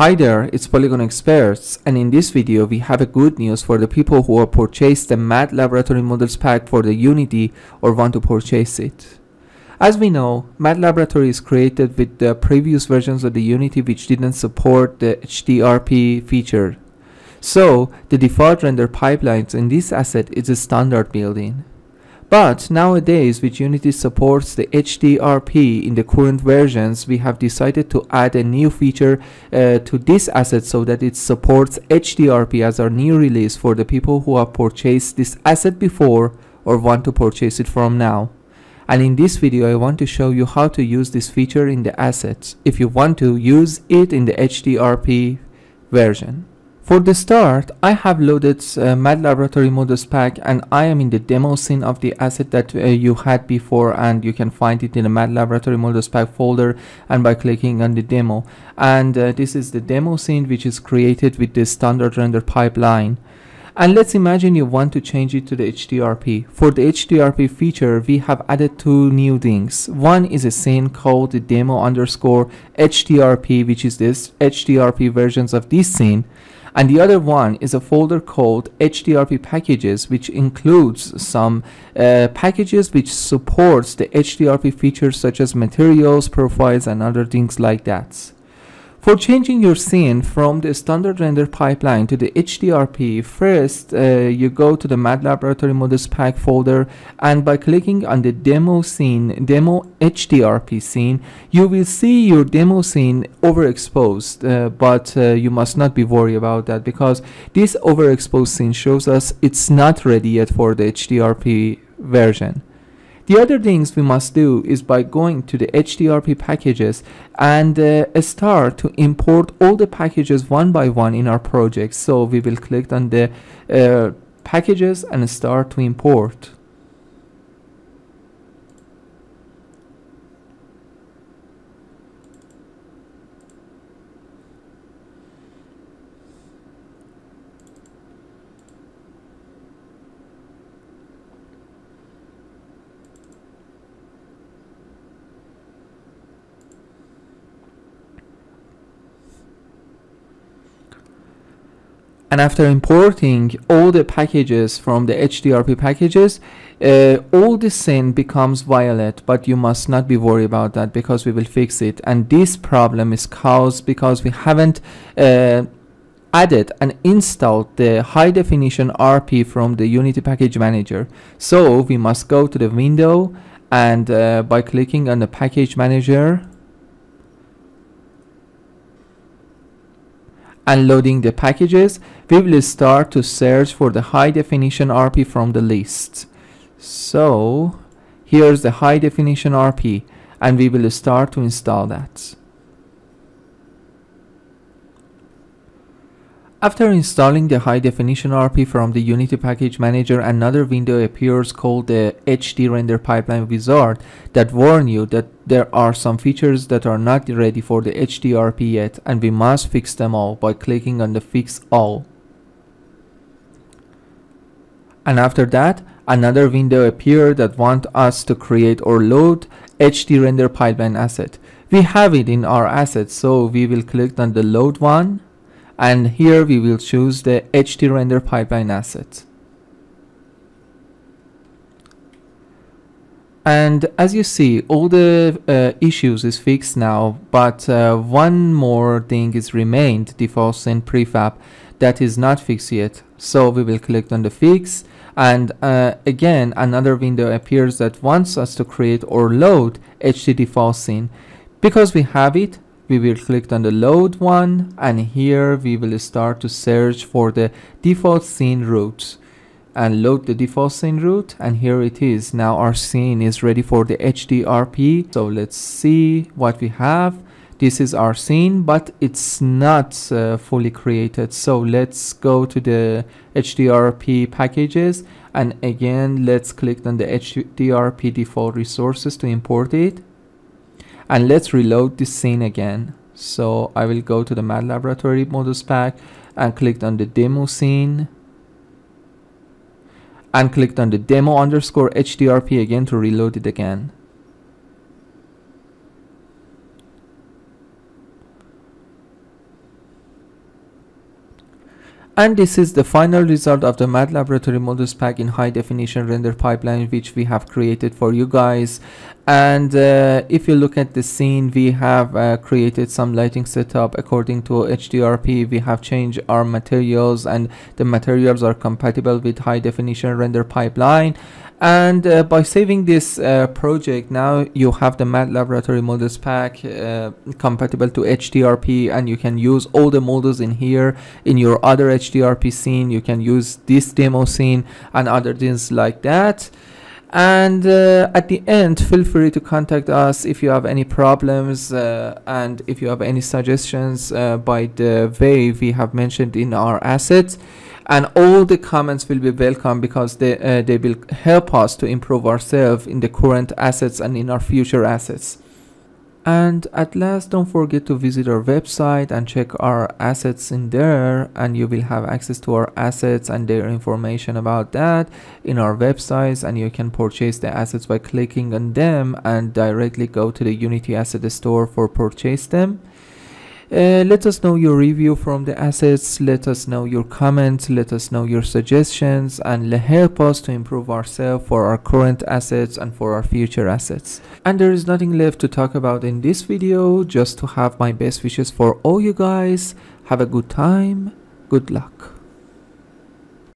Hi there, it's Polygon Experts, and in this video we have a good news for the people who have purchased the Mad Laboratory Models Pack for the Unity or want to purchase it. As we know, Mad Laboratory is created with the previous versions of the Unity which didn't support the HDRP feature. So, the default render pipelines in this asset is a standard building. But nowadays, with Unity supports the HDRP in the current versions, we have decided to add a new feature to this asset so that it supports HDRP as our new release for the people who have purchased this asset before or want to purchase it from now. And in this video, I want to show you how to use this feature in the asset if you want to use it in the HDRP version. For the start, I have loaded Mad Laboratory Models Pack, and I am in the demo scene of the asset that you had before, and you can find it in the Mad Laboratory Models Pack folder and by clicking on the demo. And this is the demo scene which is created with the standard render pipeline. And let's imagine you want to change it to the HDRP. For the HDRP feature, we have added two new things. One is a scene called the demo_HDRP, which is this HDRP versions of this scene. And the other one is a folder called HDRP packages, which includes some packages which supports the HDRP features such as materials, profiles, and other things like that. For changing your scene from the standard render pipeline to the HDRP, first you go to the Mad Laboratory Models Pack folder, and by clicking on the demo scene, demo HDRP scene, you will see your demo scene overexposed, but you must not be worried about that, because this overexposed scene shows us it's not ready yet for the HDRP version. The other things we must do is by going to the HDRP packages and start to import all the packages one by one in our project. So we will click on the packages and start to import. And after importing all the packages from the HDRP packages, all the scene becomes violet, but you must not be worried about that because we will fix it. And this problem is caused because we haven't added and installed the high definition RP from the Unity package manager. So we must go to the window and by clicking on the package manager, and loading the packages, we will start to search for the high definition RP from the list. So here's the high definition RP, and we will start to install that. After installing the high definition RP from the Unity package manager, another window appears called the HD render pipeline wizard that warns you that there are some features that are not ready for the HDRP yet, and we must fix them all by clicking on the fix all. And after that, another window appeared that wants us to create or load HD render pipeline asset. We have it in our asset, so we will click on the load one, and here we will choose the HD render pipeline asset. And as you see, all the issues is fixed now, but one more thing is remained, default scene prefab, that is not fixed yet. So we will click on the fix, and again another window appears that wants us to create or load HD default scene. Because we have it, we will click on the load one, and here we will start to search for the default scene route and load the default scene route, and here it is. Now our scene is ready for the HDRP. So let's see what we have. This is our scene, but it's not fully created. So let's go to the HDRP packages, and again let's click on the HDRP default resources to import it. And let's reload this scene again. So I will go to the Mad Laboratory Models Pack and click on the demo scene and clicked on the demo_HDRP again to reload it again. And this is the final result of the Mad Laboratory Models Pack in high definition render pipeline, which we have created for you guys. And if you look at the scene, we have created some lighting setup according to HDRP. We have changed our materials, and the materials are compatible with high definition render pipeline. And by saving this project, now you have the Mad Laboratory Models Pack compatible to HDRP, and you can use all the models in here. In your other HDRP scene, you can use this demo scene and other things like that. And at the end, feel free to contact us if you have any problems and if you have any suggestions by the way we have mentioned in our assets. And all the comments will be welcome, because they will help us to improve ourselves in the current assets and in our future assets. And at last, don't forget to visit our website and check our assets in there, and you will have access to our assets and their information about that in our websites, and you can purchase the assets by clicking on them and directly go to the Unity Asset Store for purchase them. Let us know your review from the assets, let us know your comments, let us know your suggestions, and help us to improve ourselves for our current assets and for our future assets. And there is nothing left to talk about in this video, just to have my best wishes for all you guys. Have a good time, good luck.